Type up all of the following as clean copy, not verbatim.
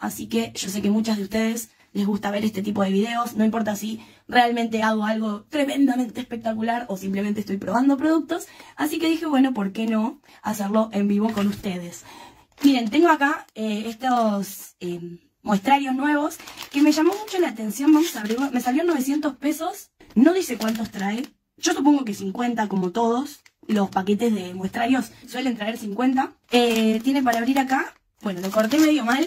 Así que yo sé que muchas de ustedes les gusta ver este tipo de videos. No importa si realmente hago algo tremendamente espectacular o simplemente estoy probando productos. Así que dije, bueno, ¿por qué no hacerlo en vivo con ustedes? Miren, tengo acá estos muestrarios nuevos que me llamó mucho la atención. Vamos a averiguar. Me salieron 900 pesos. No dice cuántos trae. Yo supongo que 50 como todos. Los paquetes de muestrarios suelen traer 50. Tiene para abrir acá. Bueno, lo corté medio mal.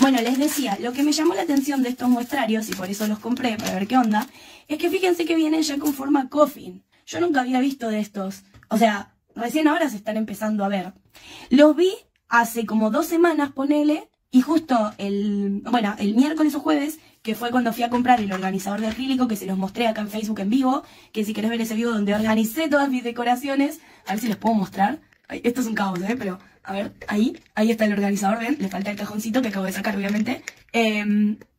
Bueno, les decía, lo que me llamó la atención de estos muestrarios, y por eso los compré, para ver qué onda, es que fíjense que vienen ya con forma coffin. Yo nunca había visto de estos. O sea, recién ahora se están empezando a ver. Los vi hace como 2 semanas, ponele, y justo el miércoles o jueves, que fue cuando fui a comprar el organizador de acrílico, que se los mostré acá en Facebook en vivo, que si querés ver ese vivo donde organicé todas mis decoraciones, a ver si les puedo mostrar. Ay, esto es un caos, pero a ver, ahí está el organizador, ven, le falta el cajoncito que acabo de sacar, obviamente.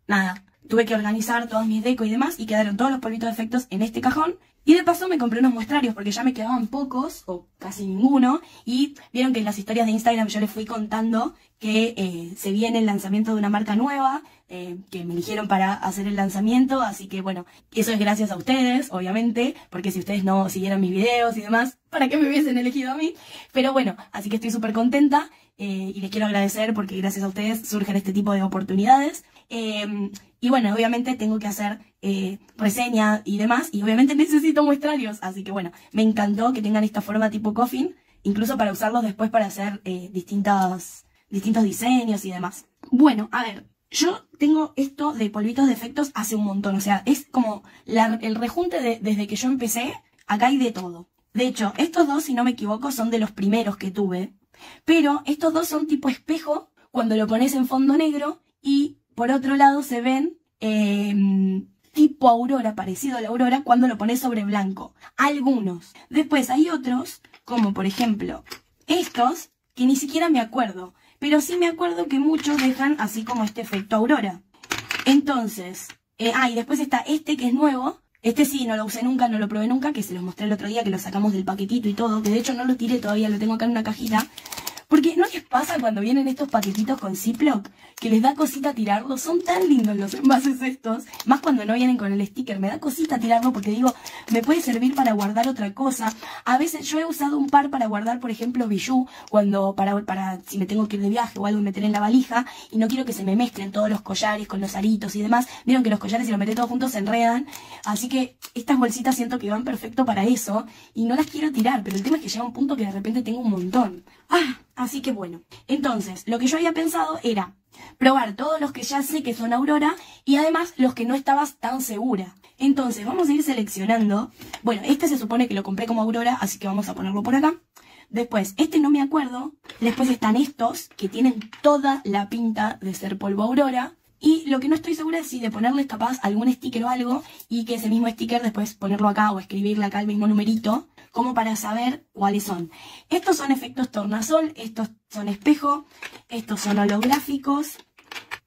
Nada, tuve que organizar todas mis decos y demás, y quedaron todos los polvitos de efectos en este cajón. Y de paso me compré unos muestrarios, porque ya me quedaban pocos, o casi ninguno, y vieron que en las historias de Instagram yo les fui contando que se viene el lanzamiento de una marca nueva, que me eligieron para hacer el lanzamiento, así que bueno, eso es gracias a ustedes, obviamente, porque si ustedes no siguieran mis videos y demás, ¿para qué me hubiesen elegido a mí? Pero bueno, así que estoy súper contenta, y les quiero agradecer porque gracias a ustedes surgen este tipo de oportunidades. Y bueno, obviamente tengo que hacer reseña y demás, y obviamente necesito muestrarios, así que bueno, me encantó que tengan esta forma tipo coffin, incluso para usarlos después para hacer distintos diseños y demás. Bueno, a ver, yo tengo esto de polvitos de efectos hace un montón, o sea, es como el rejunte desde que yo empecé, acá hay de todo. De hecho, estos dos, si no me equivoco, son de los primeros que tuve, pero estos dos son tipo espejo, cuando lo pones en fondo negro, y por otro lado se ven tipo aurora, parecido a la aurora, cuando lo pones sobre blanco. Algunos. Después hay otros, como por ejemplo estos, que ni siquiera me acuerdo, pero sí me acuerdo que muchos dejan así como este efecto aurora. Entonces, y después está este que es nuevo, este sí, no lo usé nunca, no lo probé nunca, que se los mostré el otro día, que lo sacamos del paquetito y todo, que de hecho no lo tiré todavía, lo tengo acá en una cajita, porque ¿no les pasa cuando vienen estos paquetitos con Ziploc, que les da cosita tirarlos? Son tan lindos los envases estos, más cuando no vienen con el sticker, me da cosita tirarlo porque digo, me puede servir para guardar otra cosa. A veces yo he usado un par para guardar, por ejemplo, bijú, cuando para si me tengo que ir de viaje o algo y meter en la valija, y no quiero que se me mezclen todos los collares con los aritos y demás. Vieron que los collares, si los metés todos juntos, se enredan, así que estas bolsitas siento que van perfecto para eso, y no las quiero tirar, pero el tema es que llega un punto que de repente tengo un montón. Así que bueno, entonces, lo que yo había pensado era probar todos los que ya sé que son Aurora y además los que no estabas tan segura. Entonces, vamos a ir seleccionando. Bueno, este se supone que lo compré como Aurora, así que vamos a ponerlo por acá. Después, este no me acuerdo. Después están estos, que tienen toda la pinta de ser polvo Aurora. Y lo que no estoy segura es si de ponerles capaz algún sticker o algo, y que ese mismo sticker después ponerlo acá o escribirle acá el mismo numerito, como para saber cuáles son. Estos son efectos tornasol, estos son espejo, estos son holográficos,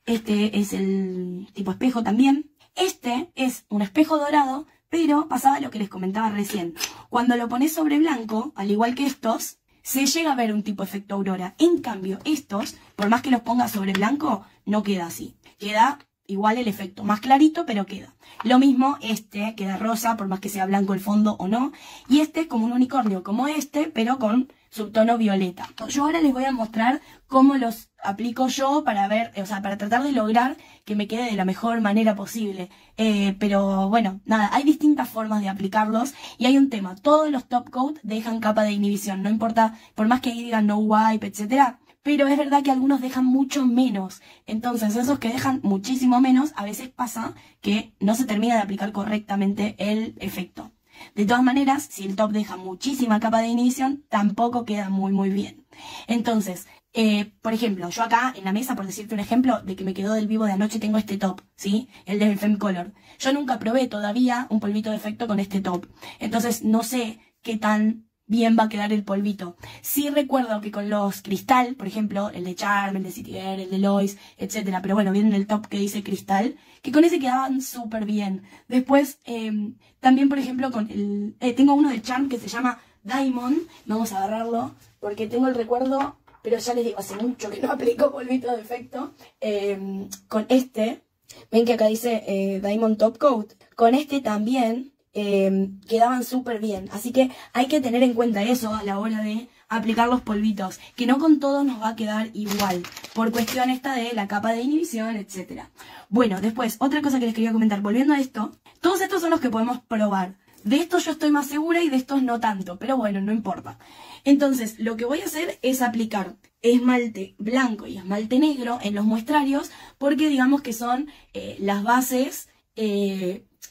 este es el tipo espejo también. Este es un espejo dorado, pero pasaba lo que les comentaba recién. Cuando lo pones sobre blanco, al igual que estos, se llega a ver un tipo efecto aurora. En cambio, estos, por más que los pongas sobre blanco, no queda así. Queda igual el efecto, más clarito, pero queda. Lo mismo este, queda rosa, por más que sea blanco el fondo o no. Y este es como un unicornio, como este, pero con subtono violeta. Yo ahora les voy a mostrar cómo los aplico yo para ver, o sea, para tratar de lograr que me quede de la mejor manera posible. Pero bueno, nada, hay distintas formas de aplicarlos y hay un tema. Todos los top coat dejan capa de inhibición, no importa, por más que ahí digan no wipe, etcétera. Pero es verdad que algunos dejan mucho menos. Entonces, esos que dejan muchísimo menos, a veces pasa que no se termina de aplicar correctamente el efecto. De todas maneras, si el top deja muchísima capa de inhibición, tampoco queda muy muy bien. Entonces, por ejemplo, yo acá en la mesa, por decirte un ejemplo, de que me quedó del vivo de anoche, tengo este top, ¿sí? El de Femme Color. Yo nunca probé todavía un polvito de efecto con este top. Entonces, no sé qué tan bien va a quedar el polvito. Sí recuerdo que con los cristal, por ejemplo, el de Charm, el de Citier, el de Lois, etcétera, pero bueno, viene el top que dice cristal, que con ese quedaban súper bien. Después, también por ejemplo, con el tengo uno de Charm que se llama Diamond, vamos a agarrarlo, porque tengo el recuerdo Pero ya les digo, hace mucho que no aplico polvito de efecto. Con este, ven que acá dice Diamond Top Coat. Con este también quedaban súper bien. Así que hay que tener en cuenta eso a la hora de aplicar los polvitos. Que no con todos nos va a quedar igual. Por cuestión esta de la capa de inhibición, etc. Bueno, después, otra cosa que les quería comentar. Volviendo a esto, todos estos son los que podemos probar. De estos yo estoy más segura y de estos no tanto, pero bueno, no importa. Entonces, lo que voy a hacer es aplicar esmalte blanco y esmalte negro en los muestrarios, porque digamos que son las bases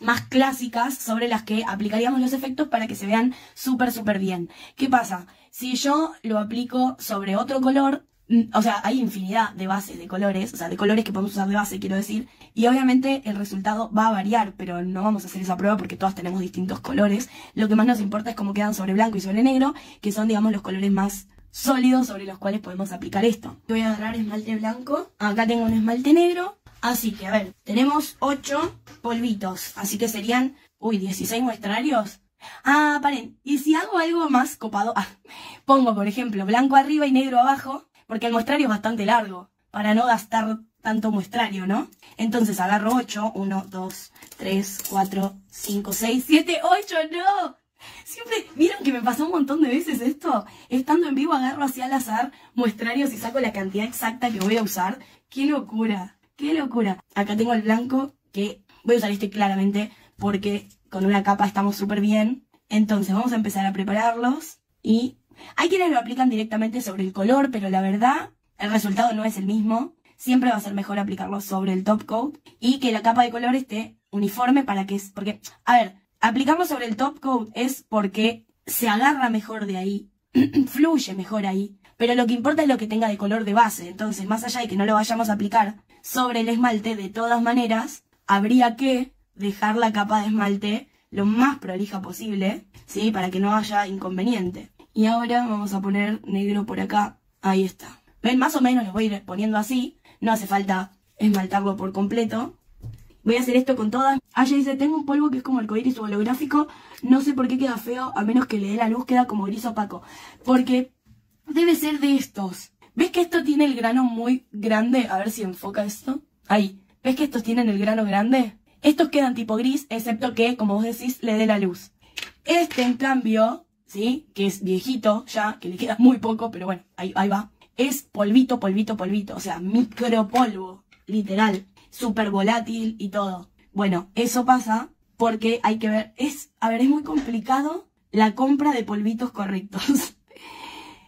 más clásicas sobre las que aplicaríamos los efectos para que se vean súper, súper bien. ¿Qué pasa? Si yo lo aplico sobre otro color, o sea, hay infinidad de bases de colores, o sea, de colores que podemos usar de base, quiero decir. Y obviamente el resultado va a variar, pero no vamos a hacer esa prueba porque todas tenemos distintos colores. Lo que más nos importa es cómo quedan sobre blanco y sobre negro, que son, digamos, los colores más sólidos sobre los cuales podemos aplicar esto. Voy a agarrar esmalte blanco. Acá tengo un esmalte negro. Así que, a ver, tenemos 8 polvitos. Así que serían, 16 muestrarios. Ah, paren. Y si hago algo más copado, pongo, por ejemplo, blanco arriba y negro abajo. Porque el muestrario es bastante largo, para no gastar tanto muestrario, ¿no? Entonces agarro 8, 1, 2, 3, 4, 5, 6, 7, 8, ¡no! Siempre, ¿vieron que me pasó un montón de veces esto? Estando en vivo agarro así al azar muestrarios y saco la cantidad exacta que voy a usar. ¡Qué locura! ¡Qué locura! Acá tengo el blanco, que voy a usar este claramente, porque con una capa estamos súper bien. Entonces vamos a empezar a prepararlos y... Hay quienes lo aplican directamente sobre el color, pero la verdad, el resultado no es el mismo. Siempre va a ser mejor aplicarlo sobre el top coat y que la capa de color esté uniforme para que... Porque, a ver, aplicarlo sobre el top coat es porque se agarra mejor de ahí, fluye mejor ahí. Pero lo que importa es lo que tenga de color de base. Entonces, más allá de que no lo vayamos a aplicar sobre el esmalte, de todas maneras, habría que dejar la capa de esmalte lo más prolija posible, ¿sí? Para que no haya inconveniente. Y ahora vamos a poner negro por acá. Ahí está. ¿Ven? Más o menos lo voy a ir poniendo así. No hace falta esmaltarlo por completo. Voy a hacer esto con todas. Aya dice, tengo un polvo que es como arcoíris o holográfico. No sé por qué queda feo, a menos que le dé la luz, queda como gris opaco. Porque debe ser de estos. ¿Ves que esto tiene el grano muy grande? A ver si enfoca esto. Ahí. ¿Ves que estos tienen el grano grande? Estos quedan tipo gris, excepto que, como vos decís, le dé la luz. Este, en cambio... ¿Sí? Que es viejito ya, que le queda muy poco, pero bueno, ahí va. Es polvito, polvito, polvito, o sea, micropolvo, literal, súper volátil y todo. Bueno, eso pasa porque hay que ver, es muy complicado la compra de polvitos correctos.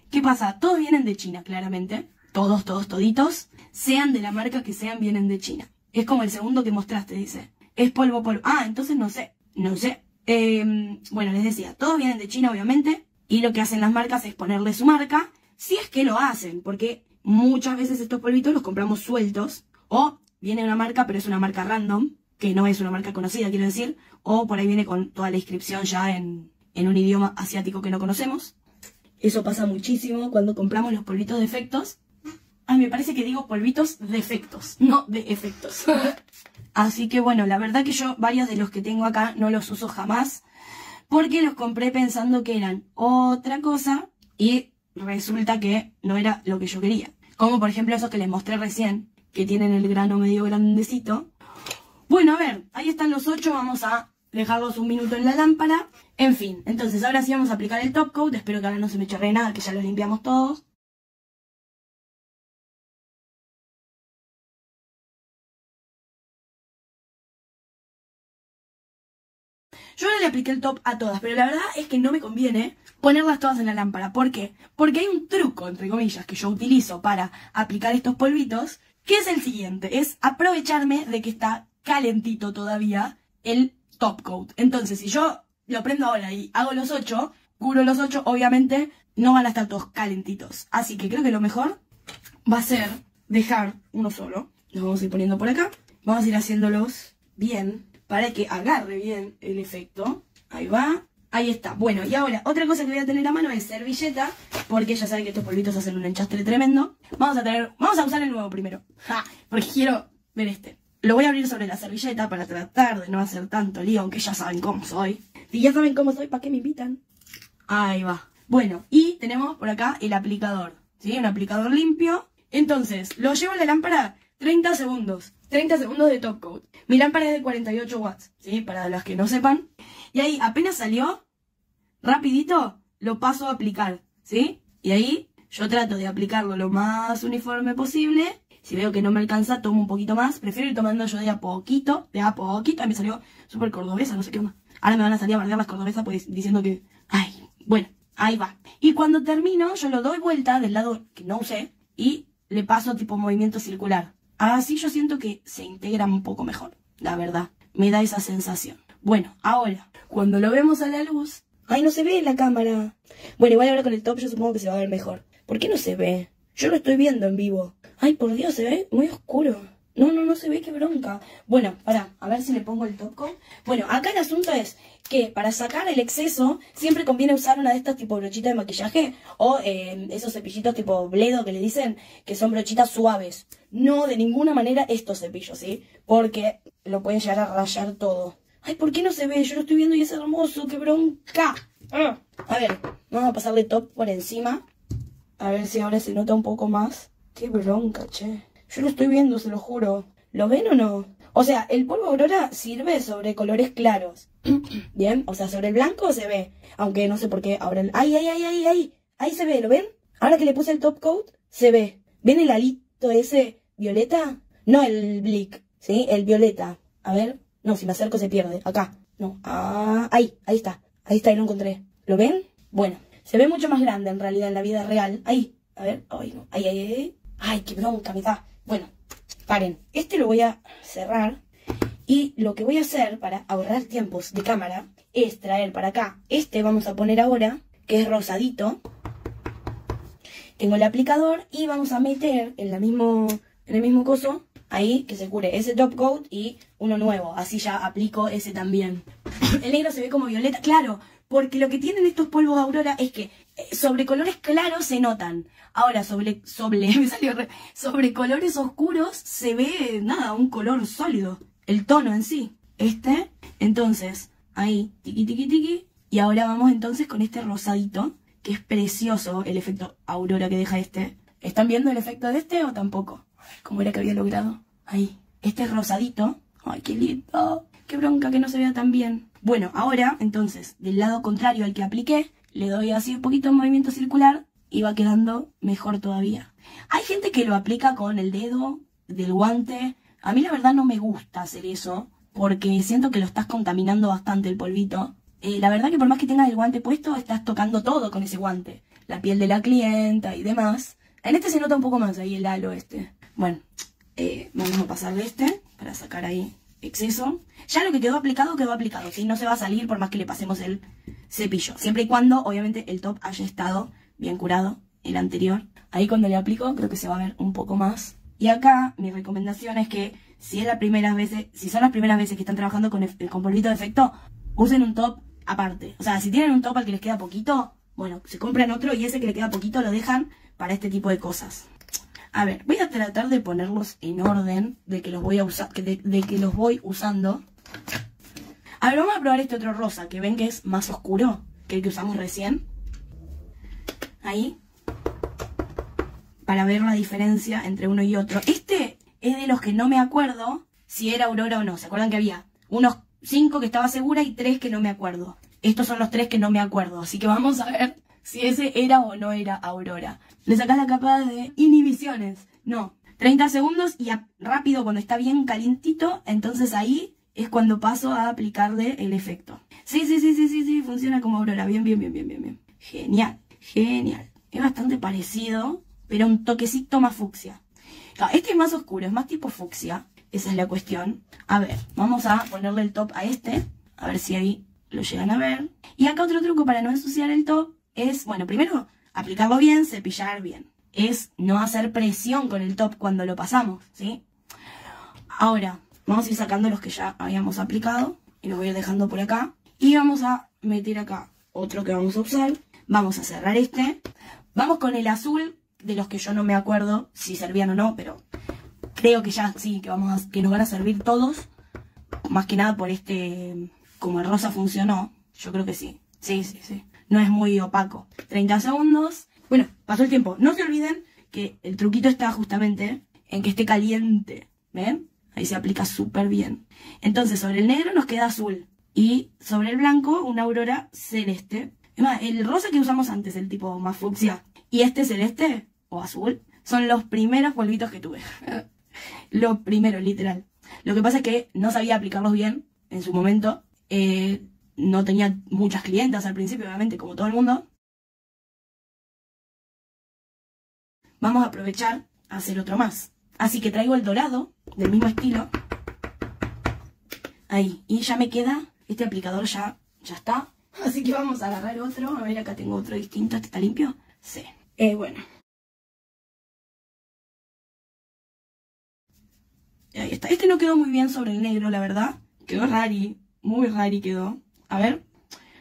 ¿Qué pasa? Todos vienen de China, claramente, toditos, sean de la marca que sean, vienen de China. Es como el segundo que mostraste, dice, es polvo. Ah, entonces no sé. Bueno, les decía, todos vienen de China obviamente, y lo que hacen las marcas es ponerle su marca, si es que lo hacen, porque muchas veces estos polvitos los compramos sueltos, o viene una marca pero es una marca random, que no es una marca conocida, quiero decir, o por ahí viene con toda la inscripción ya en un idioma asiático que no conocemos. Eso pasa muchísimo cuando compramos los polvitos de efectos. Ay, me parece que digo polvitos de efectos, no de efectos. Así que bueno, la verdad que yo varios de los que tengo acá no los uso jamás, porque los compré pensando que eran otra cosa y resulta que no era lo que yo quería. Como por ejemplo esos que les mostré recién, que tienen el grano medio grandecito. Bueno, a ver, ahí están los 8, vamos a dejarlos un minuto en la lámpara. En fin, entonces ahora sí vamos a aplicar el top coat, espero que ahora no se me chorree nada, que ya los limpiamos todos. Yo ahora le apliqué el top a todas, pero la verdad es que no me conviene ponerlas todas en la lámpara. ¿Por qué? Porque hay un truco, entre comillas, que yo utilizo para aplicar estos polvitos, que es el siguiente, es aprovecharme de que está calentito todavía el top coat. Entonces, si yo lo prendo ahora y hago los 8, cubro los 8, obviamente no van a estar todos calentitos. Así que creo que lo mejor va a ser dejar uno solo. Los vamos a ir poniendo por acá. Vamos a ir haciéndolos bien, para que agarre bien el efecto. Ahí va. Ahí está. Bueno, y ahora, otra cosa que voy a tener a mano es servilleta, porque ya saben que estos polvitos hacen un enchastre tremendo. Vamos a usar el nuevo primero. Ja, porque quiero ver este. Lo voy a abrir sobre la servilleta para tratar de no hacer tanto lío, aunque ya saben cómo soy. Si ya saben cómo soy, ¿para qué me invitan? Ahí va. Bueno, y tenemos por acá el aplicador. ¿sí? Un aplicador limpio. Entonces, lo llevo en la lámpara 30 segundos. 30 segundos de top coat. Mi lámpara es de 48 watts, ¿sí? Para los que no sepan. Y ahí, apenas salió, rapidito, lo paso a aplicar, ¿sí? Y ahí yo trato de aplicarlo lo más uniforme posible. Si veo que no me alcanza, tomo un poquito más. Prefiero ir tomando yo de a poquito, de a poquito. A mí me salió súper cordobesa, no sé qué onda. Ahora me van a salir a bardear las cordobesas pues, diciendo que... Ay, bueno, ahí va. Y cuando termino, yo lo doy vuelta del lado que no usé y le paso tipo movimiento circular. Así yo siento que se integra un poco mejor, la verdad. Me da esa sensación. Bueno, ahora, cuando lo vemos a la luz... ¡Ay, no se ve en la cámara! Bueno, igual ahora con el top yo supongo que se va a ver mejor. ¿Por qué no se ve? Yo lo estoy viendo en vivo. ¡Ay, por Dios! Se ve muy oscuro. No, no, no se ve, qué bronca. Bueno, pará, a ver si le pongo el top coat. Bueno, acá el asunto es que para sacar el exceso siempre conviene usar una de estas tipo brochitas de maquillaje o esos cepillitos tipo bledo que le dicen que son brochitas suaves. No de ninguna manera estos cepillos, ¿sí? Porque lo pueden llegar a rayar todo. Ay, ¿por qué no se ve? Yo lo estoy viendo y es hermoso, qué bronca. A ver, vamos a pasarle top por encima. A ver si ahora se nota un poco más. Qué bronca, che. Yo lo estoy viendo, se lo juro. ¿Lo ven o no? O sea, el polvo Aurora sirve sobre colores claros. Bien, o sea, sobre el blanco se ve. Aunque no sé por qué ahora... ¡Ay, ay, ay, ay, ay! Ahí se ve, ¿lo ven? Ahora que le puse el top coat, se ve. ¿Ven el alito ese violeta? No el blick, ¿sí? El violeta. A ver. No, si me acerco se pierde. Acá. No. Ah, ahí, ahí está. Ahí está, ahí lo encontré. ¿Lo ven? Bueno. Se ve mucho más grande en realidad en la vida real. Ahí. A ver. Ay, no. Ay, ay, ay. Ay, qué bronca me da. Bueno, paren. Este lo voy a cerrar. Y lo que voy a hacer para ahorrar tiempos de cámara es traer para acá. Este vamos a poner ahora, que es rosadito. Tengo el aplicador y vamos a meter en, el mismo coso. Ahí, que se cure ese top coat y uno nuevo. Así ya aplico ese también. El negro se ve como violeta. Claro, porque lo que tienen estos polvos Aurora es que sobre colores claros se notan. Ahora, sobre colores oscuros se ve, nada, un color sólido. El tono en sí. Este, entonces, ahí, tiqui, tiqui, tiqui. Y ahora vamos entonces con este rosadito, que es precioso el efecto Aurora que deja este. ¿Están viendo el efecto de este o tampoco? ¿Cómo era que había logrado? Ahí. Este es rosadito. ¡Ay, qué lindo! ¡Qué bronca que no se vea tan bien! Bueno, ahora, entonces, del lado contrario al que apliqué, le doy así un poquito de movimiento circular y va quedando mejor todavía. Hay gente que lo aplica con el dedo, del guante. A mí la verdad no me gusta hacer eso porque siento que lo estás contaminando bastante el polvito. La verdad que por más que tengas el guante puesto, estás tocando todo con ese guante. La piel de la clienta y demás. En este se nota un poco más ahí el halo este. Bueno, vamos a pasar de este para sacar ahí exceso. Ya lo que quedó aplicado, ¿sí? No se va a salir por más que le pasemos el cepillo. Siempre y cuando, obviamente, el top haya estado bien curado, el anterior. Ahí cuando le aplico creo que se va a ver un poco más. Y acá mi recomendación es que si son las primeras veces que están trabajando con polvito de efecto, usen un top aparte. O sea, si tienen un top al que les queda poquito, bueno, se compran otro y ese que le queda poquito lo dejan para este tipo de cosas. A ver, voy a tratar de ponerlos en orden de que los voy a usar, de que los voy usando. A ver, vamos a probar este otro rosa, que ven que es más oscuro que el que usamos recién. Ahí. Para ver la diferencia entre uno y otro. Este es de los que no me acuerdo si era Aurora o no. ¿Se acuerdan que había unos 5 que estaba segura y 3 que no me acuerdo? Estos son los 3 que no me acuerdo, así que vamos a ver si ese era o no era Aurora. Le sacás la capa de inhibiciones. No, 30 segundos y rápido cuando está bien calientito. Entonces ahí es cuando paso a aplicarle el efecto. Sí, sí, sí, sí, sí, sí, funciona como Aurora. Bien, bien, bien, bien, bien, bien. Genial, genial. Es bastante parecido, pero un toquecito más fucsia. Este es más oscuro, es más tipo fucsia. Esa es la cuestión. A ver, vamos a ponerle el top a este. A ver si ahí lo llegan a ver. Y acá otro truco para no ensuciar el top. Es, bueno, primero, aplicarlo bien, cepillar bien. Es no hacer presión con el top cuando lo pasamos, ¿sí? Ahora, vamos a ir sacando los que ya habíamos aplicado. Y los voy a ir dejando por acá. Y vamos a meter acá otro que vamos a usar. Vamos a cerrar este. Vamos con el azul, de los que yo no me acuerdo si servían o no, pero creo que ya sí, que nos van a servir todos. Más que nada por este, como el rosa funcionó, yo creo que sí. Sí, sí, sí. No es muy opaco. 30 segundos. Bueno, pasó el tiempo. No se olviden que el truquito está justamente en que esté caliente. ¿Ven? Ahí se aplica súper bien. Entonces, sobre el negro nos queda azul. Y sobre el blanco, una aurora celeste. Es más, el rosa que usamos antes, el tipo más fucsia, y este celeste, o azul, son los primeros polvitos que tuve. Lo primero, literal. Lo que pasa es que no sabía aplicarlos bien en su momento. No tenía muchas clientas al principio, obviamente, como todo el mundo. Vamos a aprovechar a hacer otro más. Así que traigo el dorado, del mismo estilo. Ahí, y ya me queda, este aplicador ya está. Así que vamos a agarrar otro. A ver, acá tengo otro distinto. ¿Este está limpio? Sí. Bueno. Ahí está. Este no quedó muy bien sobre el negro, la verdad. Quedó rari. Muy rari quedó. A ver.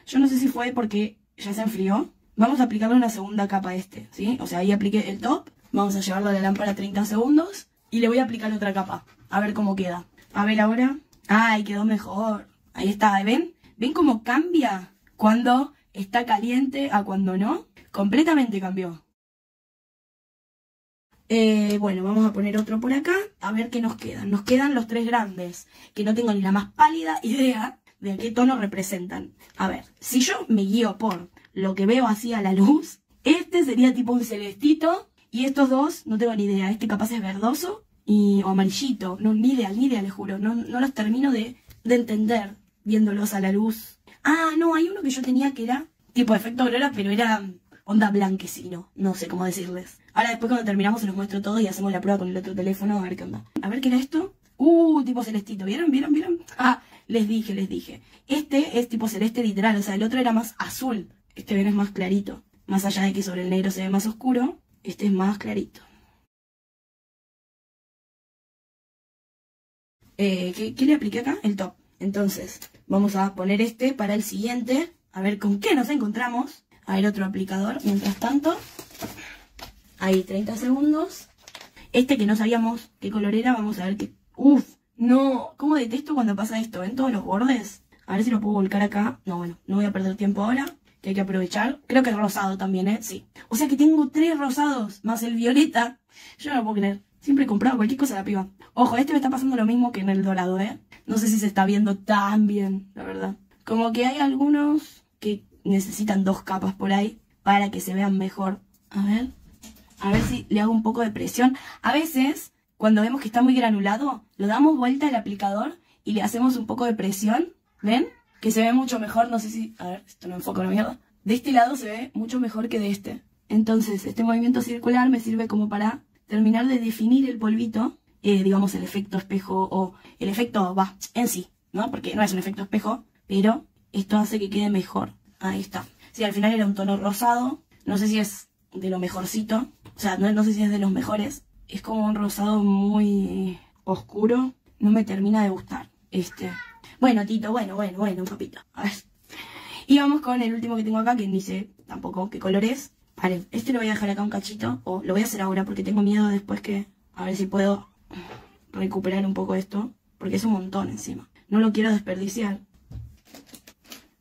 Yo no sé si fue porque ya se enfrió. Vamos a aplicarle una segunda capa a este, ¿sí? O sea, ahí apliqué el top. Vamos a llevarlo a la lámpara 30 segundos. Y le voy a aplicar otra capa. A ver cómo queda. A ver ahora. ¡Ay, quedó mejor! Ahí está, ¿ven? ¿Ven cómo cambia? Cuando está caliente a cuando no, completamente cambió. Bueno, vamos a poner otro por acá, a ver qué nos quedan. Nos quedan los tres grandes, que no tengo ni la más pálida idea de a qué tono representan. A ver, si yo me guío por lo que veo así a la luz, este sería tipo un celestito, y estos dos, no tengo ni idea, este capaz es verdoso y, o amarillito. No, ni idea, les juro, no los termino de entender viéndolos a la luz. Ah, no, hay uno que yo tenía que era tipo efecto aurora, pero era onda blanquecino. No sé cómo decirles. Ahora después cuando terminamos se los muestro todos y hacemos la prueba con el otro teléfono a ver qué onda. A ver qué era esto. Tipo celestito. ¿Vieron? Ah, les dije. Este es tipo celeste literal, o sea, el otro era más azul. Este bien es más clarito. Más allá de que sobre el negro se ve más oscuro, este es más clarito. ¿Qué le apliqué acá? El top. Entonces, vamos a poner este para el siguiente. A ver con qué nos encontramos. A ver, otro aplicador. Mientras tanto. Ahí, 30 segundos. Este que no sabíamos qué color era. Vamos a ver qué... ¡Uf! ¡No! ¿Cómo detesto cuando pasa esto? ¿Ven todos los bordes? A ver si lo puedo volcar acá. No, bueno. No voy a perder tiempo ahora. Que hay que aprovechar. Creo que es rosado también, ¿eh? Sí. O sea que tengo tres rosados. Más el violeta. Yo no lo puedo creer. Siempre he comprado cualquier cosa a la piba. Ojo, este me está pasando lo mismo que en el dorado, ¿eh? No sé si se está viendo tan bien, la verdad. Como que hay algunos que necesitan dos capas por ahí para que se vean mejor. A ver si le hago un poco de presión. A veces, cuando vemos que está muy granulado, lo damos vuelta al aplicador y le hacemos un poco de presión. ¿Ven? Que se ve mucho mejor. No sé si... A ver, esto no enfoca una mierda. De este lado se ve mucho mejor que de este. Entonces, este movimiento circular me sirve como para terminar de definir el polvito, digamos el efecto espejo o el efecto va en sí, ¿no? Porque no es un efecto espejo, pero esto hace que quede mejor. Ahí está. Sí, al final era un tono rosado, no sé si es de lo mejorcito, o sea, no sé si es de los mejores, es como un rosado muy oscuro, no me termina de gustar este. Bueno, Tito, bueno, papito. A ver. Y vamos con el último que tengo acá, que ni sé tampoco qué color es. Vale, este lo voy a dejar acá un cachito, o lo voy a hacer ahora porque tengo miedo después que... A ver si puedo recuperar un poco esto, porque es un montón encima. No lo quiero desperdiciar.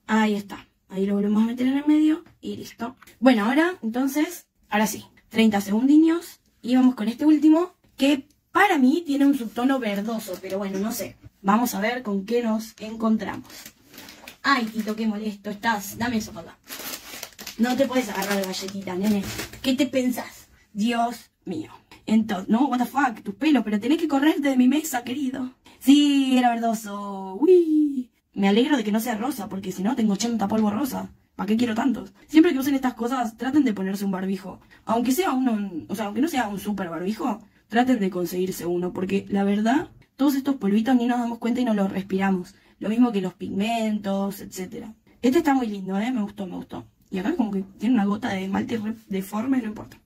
Ahí está. Ahí lo volvemos a meter en el medio y listo. Bueno, ahora, entonces, ahora sí. 30 segundiños y vamos con este último, que para mí tiene un subtono verdoso, pero bueno, no sé. Vamos a ver con qué nos encontramos. Ay, Tito, qué molesto estás. Dame eso para acá. No te puedes agarrar la galletita, nene. ¿Qué te pensás? Dios mío. Entonces, no, what the fuck, tus pelos, pero tenés que correrte de mi mesa, querido. Sí, era verdoso. Uy. Me alegro de que no sea rosa, porque si no tengo 80 polvos rosa. ¿Para qué quiero tantos? Siempre que usen estas cosas, traten de ponerse un barbijo. Aunque sea uno, o sea, aunque no sea un super barbijo, traten de conseguirse uno, porque la verdad, todos estos polvitos ni nos damos cuenta y no los respiramos. Lo mismo que los pigmentos, etcétera. Este está muy lindo, me gustó. Y acá como que tiene una gota de esmalte deforme, no importa.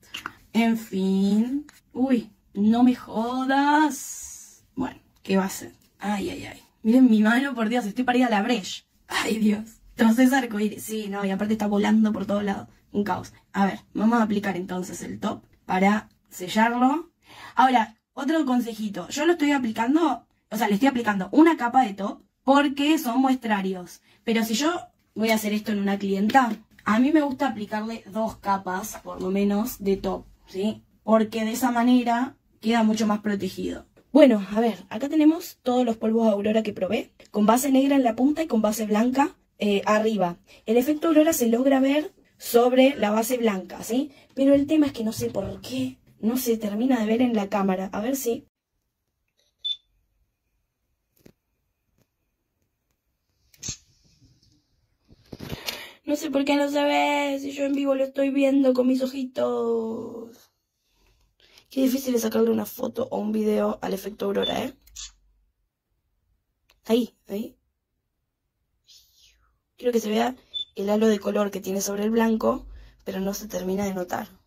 En fin. Uy, no me jodas. Bueno, ¿qué va a ser? Ay. Miren mi mano, por Dios, estoy parida a la brecha. Ay, Dios. Entonces arcoíris. Sí, no, y aparte está volando por todos lados. Un caos. A ver, vamos a aplicar entonces el top para sellarlo. Ahora, otro consejito. Yo lo estoy aplicando, o sea, le estoy aplicando una capa de top porque son muestrarios. Pero si yo voy a hacer esto en una clienta... A mí me gusta aplicarle dos capas, por lo menos, de top, ¿sí? Porque de esa manera queda mucho más protegido. Bueno, a ver, acá tenemos todos los polvos Aurora que probé, con base negra en la punta y con base blanca arriba. El efecto Aurora se logra ver sobre la base blanca, ¿sí? Pero el tema es que no sé por qué no se termina de ver en la cámara. A ver si... No sé por qué no se ve, si yo en vivo lo estoy viendo con mis ojitos. Qué difícil es sacarle una foto o un video al efecto Aurora, ¿eh? Ahí, ahí. Quiero que se vea el halo de color que tiene sobre el blanco, pero no se termina de notar.